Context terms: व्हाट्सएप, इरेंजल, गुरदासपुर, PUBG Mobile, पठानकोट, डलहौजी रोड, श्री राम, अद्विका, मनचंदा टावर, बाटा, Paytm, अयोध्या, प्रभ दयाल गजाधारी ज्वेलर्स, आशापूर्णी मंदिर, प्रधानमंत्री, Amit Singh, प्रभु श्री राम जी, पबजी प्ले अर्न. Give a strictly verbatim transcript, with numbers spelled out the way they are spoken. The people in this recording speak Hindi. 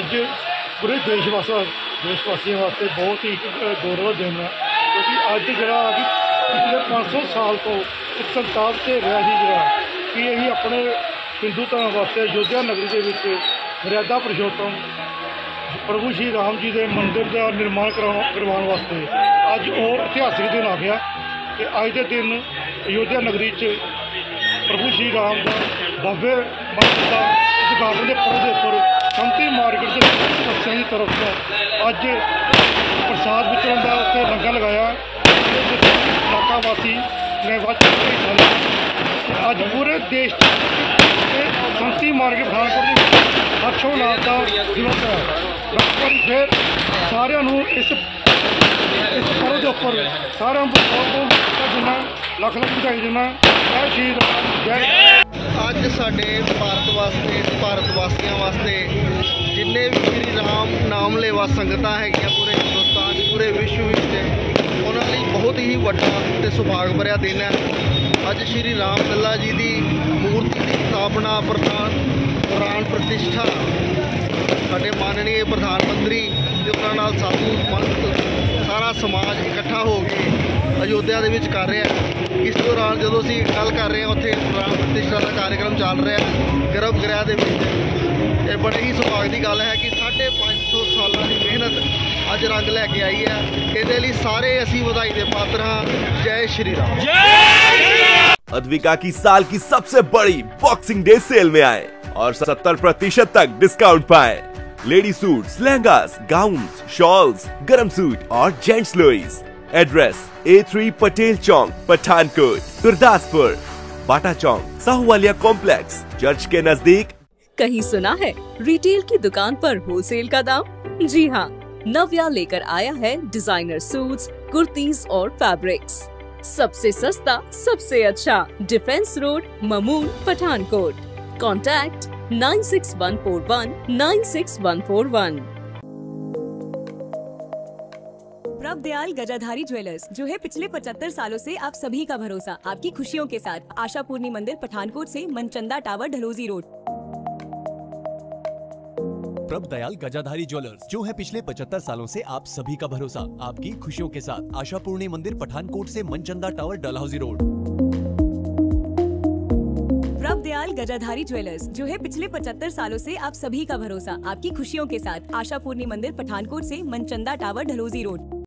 अज पूरे देशवास देशवासियों वास्ते बहुत ही गौरव का दिन है, क्योंकि अज जरा पिछले पाँच सौ साल तो एक संताप से रहा ही गया कि यही अपने हिंदू धर्म वास्ते अयोध्या नगरी के मर्यादा पुरुषोत्तम प्रभु श्री राम जी के मंदिर का निर्माण करा करवाने वास्ते अज और इतिहासिक दिन आ गया कि अज के दिन अयोध्या नगरी च प्रभु श्री राम का भव्य मंदिर उद्घाटन के पर्दे पर समती मार्केट के सदस्यों की तरफ से अज प्रसाद वितरण का उत्तर लंगर लगाया। इलाकावासी ने अज पूरे देश समती मार्केट पठानकोट हर्षोल्लास का दिवस है। बचपन फिर सारियां इस इस पर्व के उपर सारे बहुत देना लख लख बधाई देना। जय श्री राम, जय। अज साडे भारत वास्ते भारत वासियों वास्ते जिन्ने भी श्री राम नाम लेवा संगतां हैगियां पूरे हिंदुस्तान पूरे विश्व विच उन्होंने बहुत ही वड्डा ते सुभाग भरिया दिन है। अज श्री राम लला जी की मूर्ति की स्थापना प्रधान प्राण प्रतिष्ठा साढ़े माननीय प्रधानमंत्री साधु सारा समाज इकट्ठा हो के अयोध्या के कर रहा है। इस दौरान जो असी गल कर रहे हैं उत्थे प्राण प्रतिष्ठा का कार्यक्रम चल रहा है गर्भगृह के। बड़े ही सुभाग की गल है कि साढ़े पाँच सौ साल की मेहनत अज रंग लैके आई है। ये सारे असी वधाई के पात्र हाँ। जय श्री राम। अद्विका की साल की सबसे बड़ी बॉक्सिंग डे सेल में आए और सत्तर प्रतिशत तक डिस्काउंट पाए। Lady suits, lehengas, gowns, shawls, गरम सूट और जेंट्स लोईस। Address A three Patel Chowk पठानकोट, गुरदासपुर, बाटा Chowk, Sahuwalia complex, church के नजदीक। कहीं सुना है रिटेल की दुकान पर होलसेल का दाम? जी हाँ, नव्या लेकर आया है डिजाइनर सूट्स, कुर्तीज और फैब्रिक्स। सबसे सस्ता सबसे अच्छा, defence road, Mamun, पठानकोट। Contact nine six one four one nine six one four one. प्रभ दयाल गजाधारी ज्वेलर्स जो है पिछले पचहत्तर सालों से आप सभी का भरोसा, आपकी खुशियों के साथ। आशापूर्णी मंदिर पठानकोट से मनचंदा टावर, डलहौजी रोड। प्रभ दयाल गजाधारी ज्वेलर्स जो है पिछले पचहत्तर सालों से आप सभी का भरोसा, आपकी खुशियों के साथ। आशापूर्णी मंदिर पठानकोट से मनचंदा टावर, डलहौजी रोड। प्रभ दयाल गजाधारी ज्वेलर्स जो है पिछले पचहत्तर सालों से आप सभी का भरोसा, आपकी खुशियों के साथ। आशापूर्णी मंदिर पठानकोट से मनचंदा टावर, डलहौजी रोड।